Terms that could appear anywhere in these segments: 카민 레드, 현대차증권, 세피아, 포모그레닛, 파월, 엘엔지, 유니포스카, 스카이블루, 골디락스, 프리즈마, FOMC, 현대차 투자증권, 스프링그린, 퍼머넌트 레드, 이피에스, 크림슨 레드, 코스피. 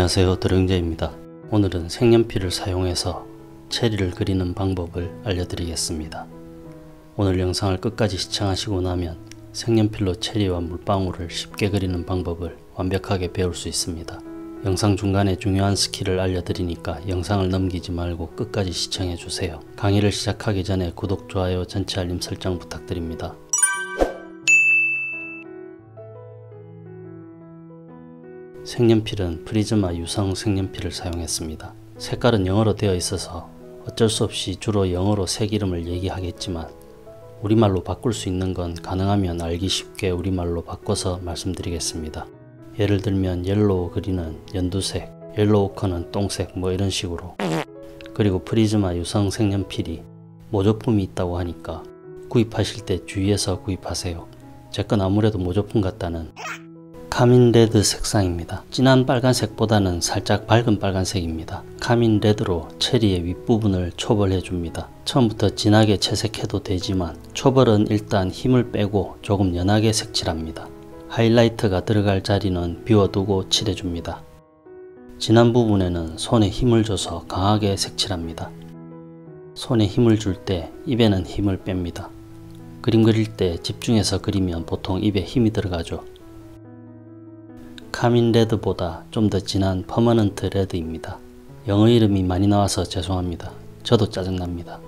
안녕하세요, 드릉제입니다. 오늘은 색연필을 사용해서 체리를 그리는 방법을 알려드리겠습니다. 오늘 영상을 끝까지 시청하시고 나면 색연필로 체리와 물방울을 쉽게 그리는 방법을 완벽하게 배울 수 있습니다. 영상 중간에 중요한 스킬을 알려드리니까 영상을 넘기지 말고 끝까지 시청해주세요. 강의를 시작하기 전에 구독, 좋아요, 전체 알림 설정 부탁드립니다. 색연필은 프리즈마 유성 색연필을 사용했습니다. 색깔은 영어로 되어 있어서 어쩔 수 없이 주로 영어로 색 이름을 얘기하겠지만 우리말로 바꿀 수 있는 건 가능하면 알기 쉽게 우리말로 바꿔서 말씀드리겠습니다. 예를 들면 옐로우 그린은 연두색, 옐로우커는 똥색 뭐 이런 식으로. 그리고 프리즈마 유성 색연필이 모조품이 있다고 하니까 구입하실 때 주의해서 구입하세요. 제 건 아무래도 모조품 같다는 카민 레드 색상입니다. 진한 빨간색보다는 살짝 밝은 빨간색입니다. 카민 레드로 체리의 윗부분을 초벌해줍니다. 처음부터 진하게 채색해도 되지만 초벌은 일단 힘을 빼고 조금 연하게 색칠합니다. 하이라이트가 들어갈 자리는 비워두고 칠해줍니다. 진한 부분에는 손에 힘을 줘서 강하게 색칠합니다. 손에 힘을 줄 때 입에는 힘을 뺍니다. 그림 그릴 때 집중해서 그리면 보통 입에 힘이 들어가죠. 카민 레드보다 좀 더 진한 퍼머넌트 레드입니다. 영어 이름이 많이 나와서 죄송합니다. 저도 짜증납니다.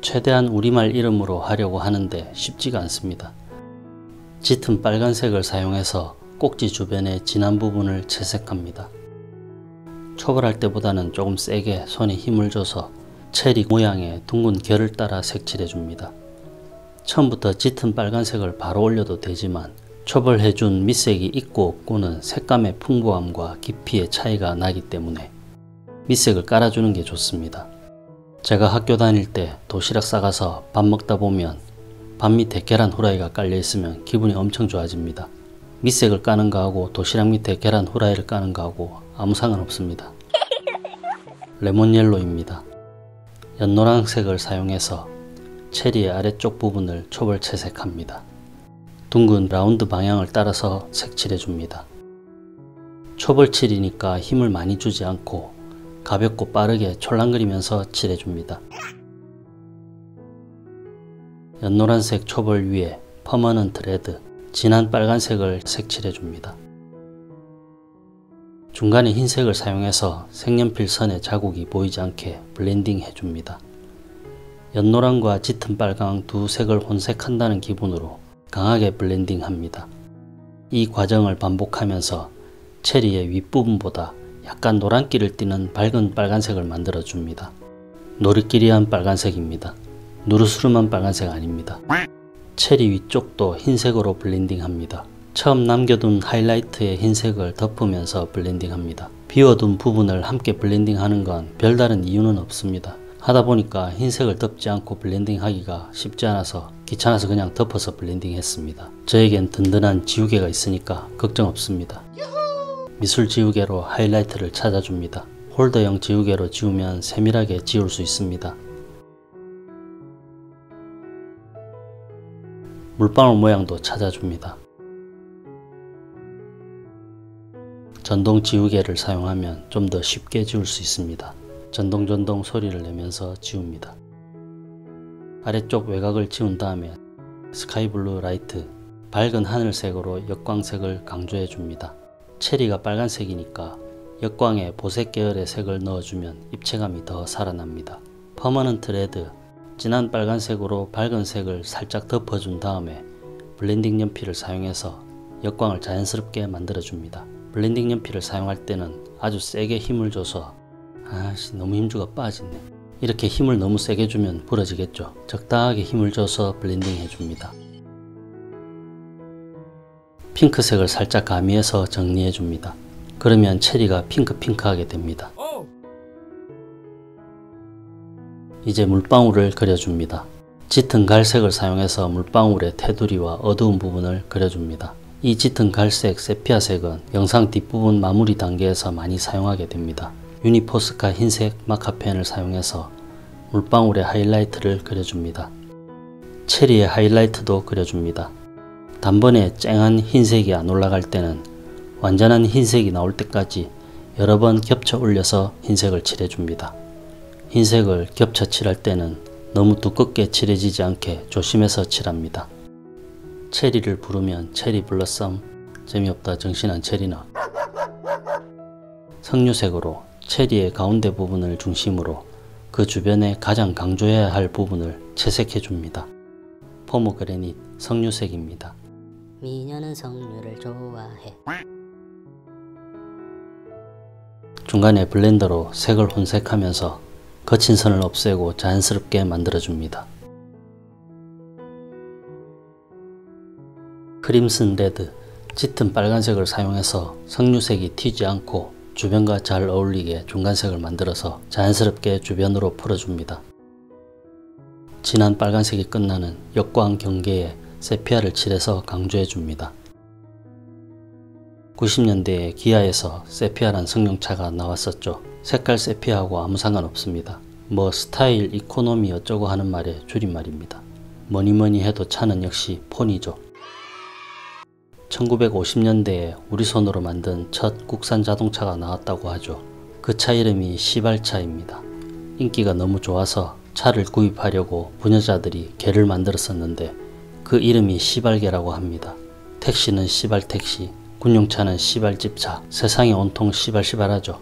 최대한 우리말 이름으로 하려고 하는데 쉽지가 않습니다. 짙은 빨간색을 사용해서 꼭지 주변의 진한 부분을 채색합니다. 초벌할 때보다는 조금 세게 손에 힘을 줘서 체리 모양의 둥근 결을 따라 색칠해줍니다. 처음부터 짙은 빨간색을 바로 올려도 되지만 초벌해준 밑색이 있고 없고는 색감의 풍부함과 깊이의 차이가 나기 때문에 밑색을 깔아주는 게 좋습니다. 제가 학교 다닐 때 도시락 싸가서 밥 먹다 보면 밥 밑에 계란 후라이가 깔려 있으면 기분이 엄청 좋아집니다. 밑색을 까는 거하고 도시락 밑에 계란 후라이를 까는 거하고 아무 상관없습니다. 레몬 옐로입니다. 연노란색을 사용해서 체리의 아래쪽 부분을 초벌 채색합니다. 둥근 라운드 방향을 따라서 색칠해줍니다. 초벌칠이니까 힘을 많이 주지 않고 가볍고 빠르게 촐랑거리면서 칠해줍니다. 연노란색 초벌 위에 퍼머넌트 레드, 진한 빨간색을 색칠해줍니다. 중간에 흰색을 사용해서 색연필 선의 자국이 보이지 않게 블렌딩 해줍니다. 연노란과 짙은 빨강 두 색을 혼색한다는 기분으로 강하게 블렌딩 합니다. 이 과정을 반복하면서 체리의 윗부분보다 약간 노란기를 띠는 밝은 빨간색을 만들어 줍니다. 노릇끼리한 빨간색입니다. 누르스름한 빨간색 아닙니다. 체리 위쪽도 흰색으로 블렌딩 합니다. 처음 남겨둔 하이라이트의 흰색을 덮으면서 블렌딩 합니다. 비워둔 부분을 함께 블렌딩 하는 건 별다른 이유는 없습니다. 하다보니까 흰색을 덮지 않고 블렌딩 하기가 쉽지 않아서 귀찮아서 그냥 덮어서 블렌딩 했습니다. 저에겐 든든한 지우개가 있으니까 걱정 없습니다. 미술 지우개로 하이라이트를 찾아줍니다. 홀더형 지우개로 지우면 세밀하게 지울 수 있습니다. 물방울 모양도 찾아줍니다. 전동 지우개를 사용하면 좀 더 쉽게 지울 수 있습니다. 전동전동 소리를 내면서 지웁니다. 아래쪽 외곽을 지운 다음에 스카이블루 라이트, 밝은 하늘색으로 역광색을 강조해줍니다. 체리가 빨간색이니까 역광에 보색 계열의 색을 넣어주면 입체감이 더 살아납니다. 퍼머넌트 레드, 진한 빨간색으로 밝은 색을 살짝 덮어준 다음에 블렌딩 연필을 사용해서 역광을 자연스럽게 만들어줍니다. 블렌딩 연필을 사용할 때는 아주 세게 힘을 줘서 너무 힘주가 빠지네. 이렇게 힘을 너무 세게 주면 부러지겠죠. 적당하게 힘을 줘서 블렌딩 해줍니다. 핑크색을 살짝 가미해서 정리해줍니다. 그러면 체리가 핑크핑크하게 됩니다. 이제 물방울을 그려줍니다. 짙은 갈색을 사용해서 물방울의 테두리와 어두운 부분을 그려줍니다. 이 짙은 갈색, 세피아 색은 영상 뒷부분 마무리 단계에서 많이 사용하게 됩니다. 유니포스카 흰색 마카펜을 사용해서 물방울의 하이라이트를 그려줍니다. 체리의 하이라이트도 그려줍니다. 단번에 쨍한 흰색이 안 올라갈 때는 완전한 흰색이 나올 때까지 여러 번 겹쳐 올려서 흰색을 칠해줍니다. 흰색을 겹쳐 칠할 때는 너무 두껍게 칠해지지 않게 조심해서 칠합니다. 체리를 부르면 체리 블러썸, 재미없다 정신한 체리나, 석류색으로 체리의 가운데 부분을 중심으로 그 주변에 가장 강조해야 할 부분을 채색해줍니다. 포모그레닛 석류색입니다. 미녀는 석류를 좋아해. 중간에 블렌더로 색을 혼색하면서 거친 선을 없애고 자연스럽게 만들어줍니다. 크림슨 레드, 짙은 빨간색을 사용해서 석류색이 튀지 않고 주변과 잘 어울리게 중간색을 만들어서 자연스럽게 주변으로 풀어줍니다. 진한 빨간색이 끝나는 역광 경계에 세피아를 칠해서 강조해줍니다. 90년대에 기아에서 세피아란 승용차가 나왔었죠. 색깔 세피아하고 아무 상관없습니다. 뭐 스타일, 이코노미 어쩌고 하는 말의 줄임말입니다. 뭐니뭐니 해도 차는 역시 폰이죠. 1950년대에 우리 손으로 만든 첫 국산 자동차가 나왔다고 하죠. 그 차 이름이 시발차입니다. 인기가 너무 좋아서 차를 구입하려고 부녀자들이 개를 만들었었는데 그 이름이 시발개라고 합니다. 택시는 시발택시, 군용차는 시발집차, 세상이 온통 시발시발하죠.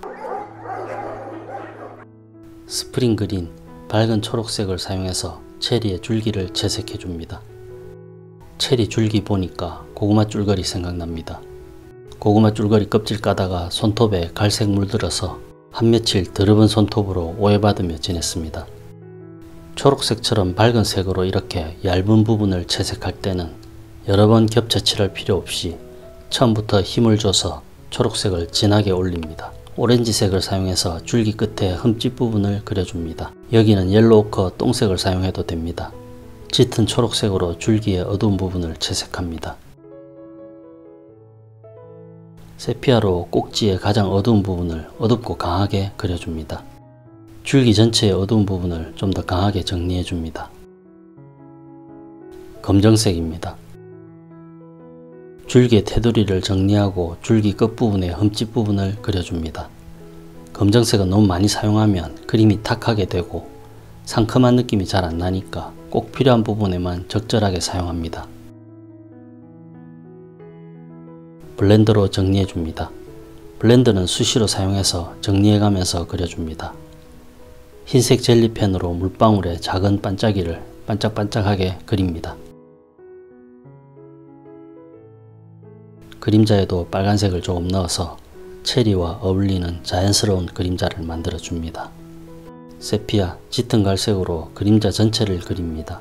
스프링그린, 밝은 초록색을 사용해서 체리의 줄기를 채색해줍니다. 체리 줄기 보니까 고구마 줄거리 생각납니다. 고구마 줄거리 껍질 까다가 손톱에 갈색 물들어서 한 며칠 더러운 손톱으로 오해받으며 지냈습니다. 초록색처럼 밝은 색으로 이렇게 얇은 부분을 채색할 때는 여러 번 겹쳐 칠할 필요 없이 처음부터 힘을 줘서 초록색을 진하게 올립니다. 오렌지색을 사용해서 줄기 끝에 흠집 부분을 그려줍니다. 여기는 옐로우커 똥색을 사용해도 됩니다. 짙은 초록색으로 줄기의 어두운 부분을 채색합니다. 세피아로 꼭지의 가장 어두운 부분을 어둡고 강하게 그려줍니다. 줄기 전체의 어두운 부분을 좀 더 강하게 정리해줍니다. 검정색입니다. 줄기의 테두리를 정리하고 줄기 끝부분의 흠집 부분을 그려줍니다. 검정색은 너무 많이 사용하면 그림이 탁하게 되고 상큼한 느낌이 잘 안 나니까 꼭 필요한 부분에만 적절하게 사용합니다. 블렌더로 정리해줍니다. 블렌더는 수시로 사용해서 정리해가면서 그려줍니다. 흰색 젤리펜으로 물방울의 작은 반짝이를 반짝반짝하게 그립니다. 그림자에도 빨간색을 조금 넣어서 체리와 어울리는 자연스러운 그림자를 만들어줍니다. 세피아, 짙은 갈색으로 그림자 전체를 그립니다.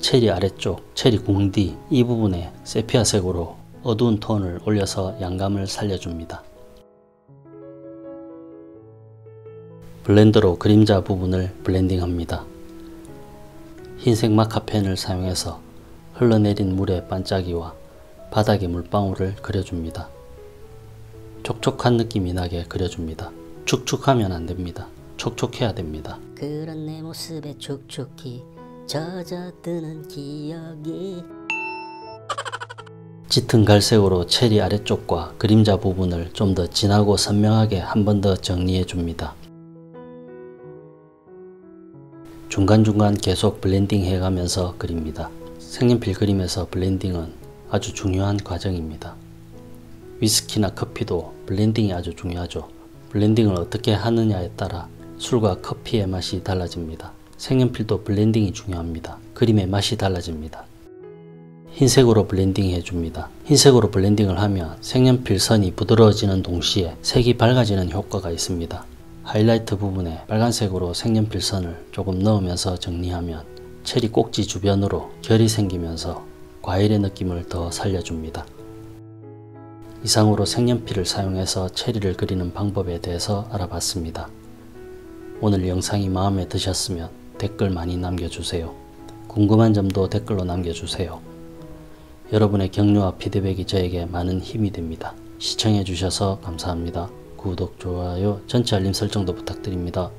체리 아래쪽, 체리 궁디 이 부분에 세피아색으로 어두운 톤을 올려서 양감을 살려줍니다. 블렌더로 그림자 부분을 블렌딩합니다. 흰색 마카펜을 사용해서 흘러내린 물의 반짝이와 바닥의 물방울을 그려줍니다. 촉촉한 느낌이 나게 그려줍니다. 축축하면 안됩니다. 촉촉해야 됩니다. 그런 내 모습에 촉촉히 젖어드는 기억이. 짙은 갈색으로 체리 아래쪽과 그림자 부분을 좀 더 진하고 선명하게 한 번 더 정리해줍니다. 중간중간 계속 블렌딩 해가면서 그립니다. 색연필 그림에서 블렌딩은 아주 중요한 과정입니다. 위스키나 커피도 블렌딩이 아주 중요하죠. 블렌딩을 어떻게 하느냐에 따라 술과 커피의 맛이 달라집니다. 색연필도 블렌딩이 중요합니다. 그림의 맛이 달라집니다. 흰색으로 블렌딩 해줍니다. 흰색으로 블렌딩을 하면 색연필 선이 부드러워지는 동시에 색이 밝아지는 효과가 있습니다. 하이라이트 부분에 빨간색으로 색연필 선을 조금 넣으면서 정리하면 체리 꼭지 주변으로 결이 생기면서 과일의 느낌을 더 살려줍니다. 이상으로 색연필을 사용해서 체리를 그리는 방법에 대해서 알아봤습니다. 오늘 영상이 마음에 드셨으면 댓글 많이 남겨주세요. 궁금한 점도 댓글로 남겨주세요. 여러분의 격려와 피드백이 저에게 많은 힘이 됩니다. 시청해주셔서 감사합니다. 구독, 좋아요, 전체 알림 설정도 부탁드립니다.